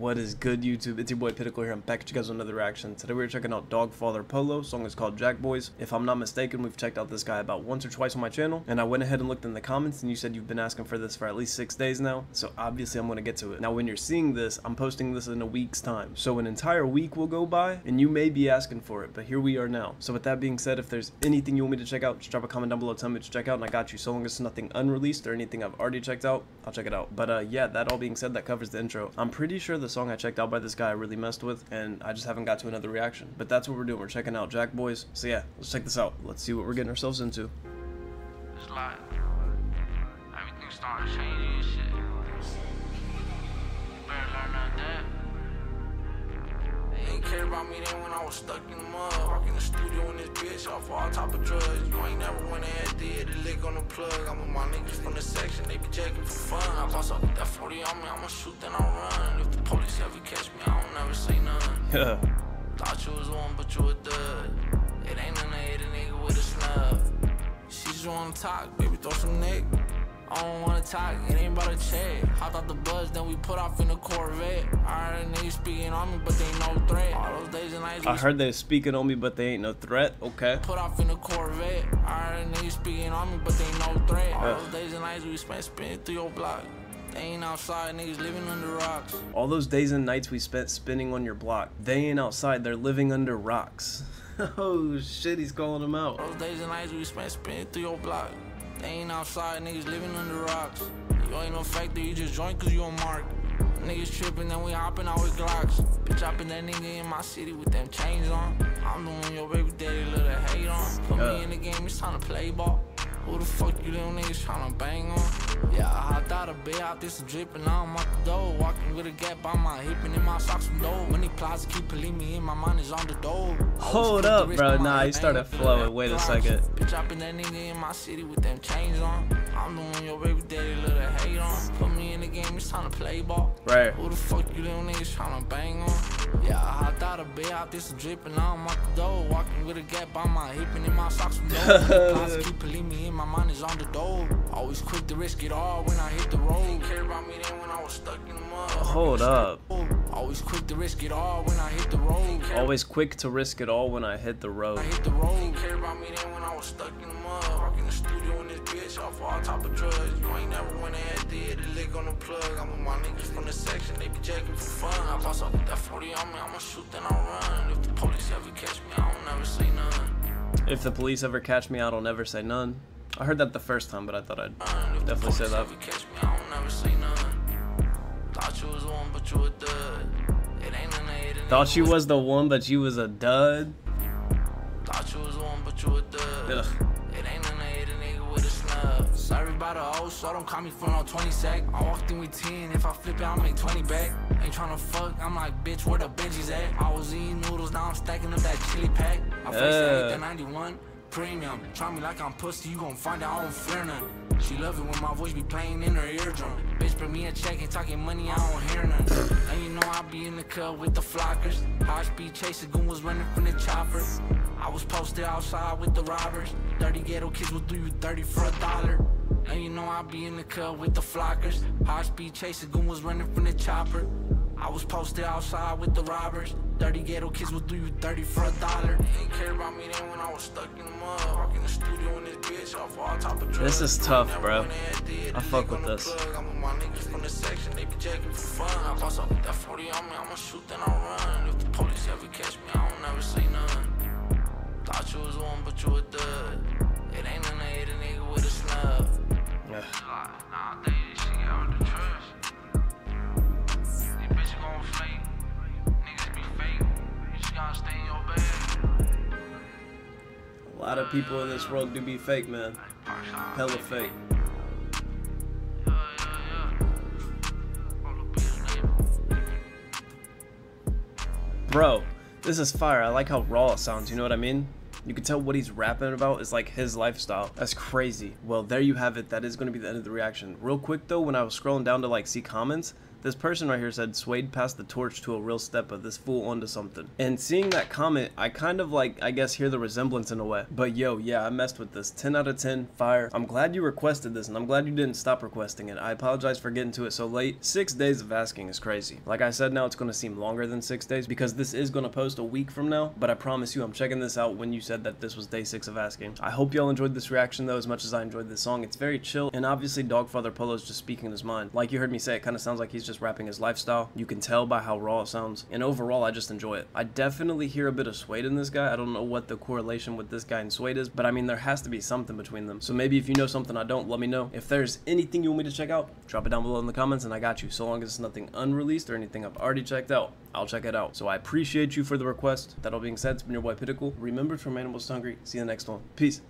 What is good, YouTube? It's your boy Appitical here. I'm back at you guys with another reaction. Today we're checking out DoggFatherPoloh. Song is called Jack Boys. If I'm not mistaken, we've checked out this guy about once or twice on my channel, and I went ahead and looked in the comments, and you said you've been asking for this for at least 6 days now, so obviously I'm going to get to it. Now when you're seeing this, I'm posting this in a week's time, so an entire week will go by, and you may be asking for it, but here we are now. So with that being said, if there's anything you want me to check out, just drop a comment down below, tell me what to check out, and I got you. So long as it's nothing unreleased or anything I've already checked out, I'll check it out. But yeah, that all being said, that covers the intro. I'm pretty sure the song I checked out by this guy I really messed with, and I just haven't got to another reaction. But that's what we're doing. We're checking out Jack Boys. So yeah, let's check this out. Let's see what we're getting ourselves into. It's like everything started changing and shit. You better learn about that. They ain't care about me then when I was stuck in the mud. Walk in the studio in this bitch off all type of drugs. You ain't never went ahead did the lick on the plug. I'm with my niggas from the section, they be jacking for fun. I boss up with that 40 on me, I'ma shoot then I'll run. If the police ever catch me, I don't never say none. Thought you was one, but you a dud. It ain't nothing to hit a nigga with a snub. She just wanna talk, baby, throw some neck. I don't wanna talk, it ain't about a check. Hopped out the bus, then we put off in the Corvette. I heard they speaking on me, but they ain't no threat. All those days and nights. I heard they speaking on me, but they ain't no threat. Okay. Put off in the Corvette. I heard they speaking on me, but they ain't no threat. All those days and nights we spent spinning through your block. They ain't outside, niggas living under rocks. All those days and nights we spent spinning on your block. They ain't outside, they're living under rocks. Oh shit, he's calling them out. All those days and nights we spent spinning through your block. They ain't outside, niggas living under rocks. You ain't no factor, you just joined cause you a mark. Niggas tripping, then we hopping out with Glocks. Bitch, I been that nigga in my city with them chains on. I'm the one your baby daddy little hate on. Put me in the game, it's time to play ball. Who the fuck you little niggas tryna bang on? Yeah, I hopped out of bed, out this drippin', now I'm out the door. Walking with a gap on my hip and in my socks from dough. Many plots keep pulling me in, my mind is on the door. Hold up, bro, nah, you started flowing, wait a second. Bitch, I been that nigga in my city with them chains on. I'm the one your baby daddy little hate on. Put me in the game, it's time to play ball. Right. Who the fuck you little niggas tryna bang on? Yeah, I hopped out of bed, out this drippin', now I'm out the door. Walking with a gap on my hip and in my socks from dough. Many plots keep pulling me in. My mind is on the door. Always quick to risk it all when I hit the road. Care about me then when I was stuck in the mud. Hold up. Always quick to risk it all when I hit the road. Always quick to risk it all when I hit the road. I hit the road. Care about me then when I was stuck in the mud. Walking the studio in this bitch off all type of drugs. You ain't never went ahead did the lick on the plug. I'm with my niggas from the section, they be jacking for fun. I boss up with that 40 on me, I'ma shoot then I'll run. If the police ever catch me, I don't never say none. If the police ever catch me, I don't ever say none. I heard that the first time, but I thought I'd definitely say that. Thought you was the one, but you was a dud. Thought you was the one, but you a dud. It ain't nothing to hit a nigga with a snub. Sorry about the O, so don't call me for no 20 sec. I walked in with 10, if I flip it, I'll make 20 back. Ain't tryna fuck, I'm like, bitch, where the Benji's at? I was eating noodles, now I'm stacking up that chili pack. I faced that 91. Premium, try me like I'm pussy, you gon' find out I don't fear none. She love it when my voice be playing in her eardrum. Bitch, put me a check and talking money, I don't hear none. And you know I be in the club with the flockers. High speed chaser, goon was running from the chopper. I was posted outside with the robbers. 30 ghetto kids will do you 30 for $1. And you know I be in the club with the flockers. High speed chaser, goon was running from the chopper. I was posted outside with the robbers. 30 ghetto kids will do you 30 for $1. Ain't care about me then when I was stuck in the mud. Walking the studio in this bitch off all type of drugs. This is tough, bro. I fuck with this. I'm with my niggas from the section, they be jacking for fun. I boss up with that 40 on me, I'ma shoot then I'll run. If the police ever catch me, I don't never say none. Thought you was one, but you a dud. It ain't nothing to hit a nigga with a snub. Nowadays this shit out the trash. A lot of people in this world do be fake, man. Hella fake. Bro, this is fire. I like how raw it sounds, you know what I mean? You can tell what he's rapping about is like his lifestyle. That's crazy. Well, there you have it. That is going to be the end of the reaction. Real quick though, when I was scrolling down to like see comments, This person right here said, Suede passed the torch to a real step of this fool onto something. And seeing that comment, I kind of like, I guess, hear the resemblance in a way. But yo, yeah, I messed with this. 10 out of 10, fire. I'm glad you requested this, and I'm glad you didn't stop requesting it. I apologize for getting to it so late. 6 days of asking is crazy. Like I said, now it's going to seem longer than 6 days because this is going to post a week from now. But I promise you, I'm checking this out when you said that this was day 6 of asking. I hope y'all enjoyed this reaction though as much as I enjoyed this song. It's very chill, and obviously DoggFatherPoloh is just speaking his mind. Like you heard me say, it kind of sounds like he's just rapping his lifestyle. You can tell by how raw it sounds, and overall I just enjoy it. I definitely hear a bit of Suede in this guy. I don't know what the correlation with this guy and Suede is, but I mean there has to be something between them. So maybe if you know something I don't, let me know. If there's anything you want me to check out, drop it down below in the comments and I got you. So long as it's nothing unreleased or anything I've already checked out, I'll check it out. So I appreciate you for the request. That all being said, it's been your boy Appitical. Remember, from animals hungry. See you in the next one. Peace.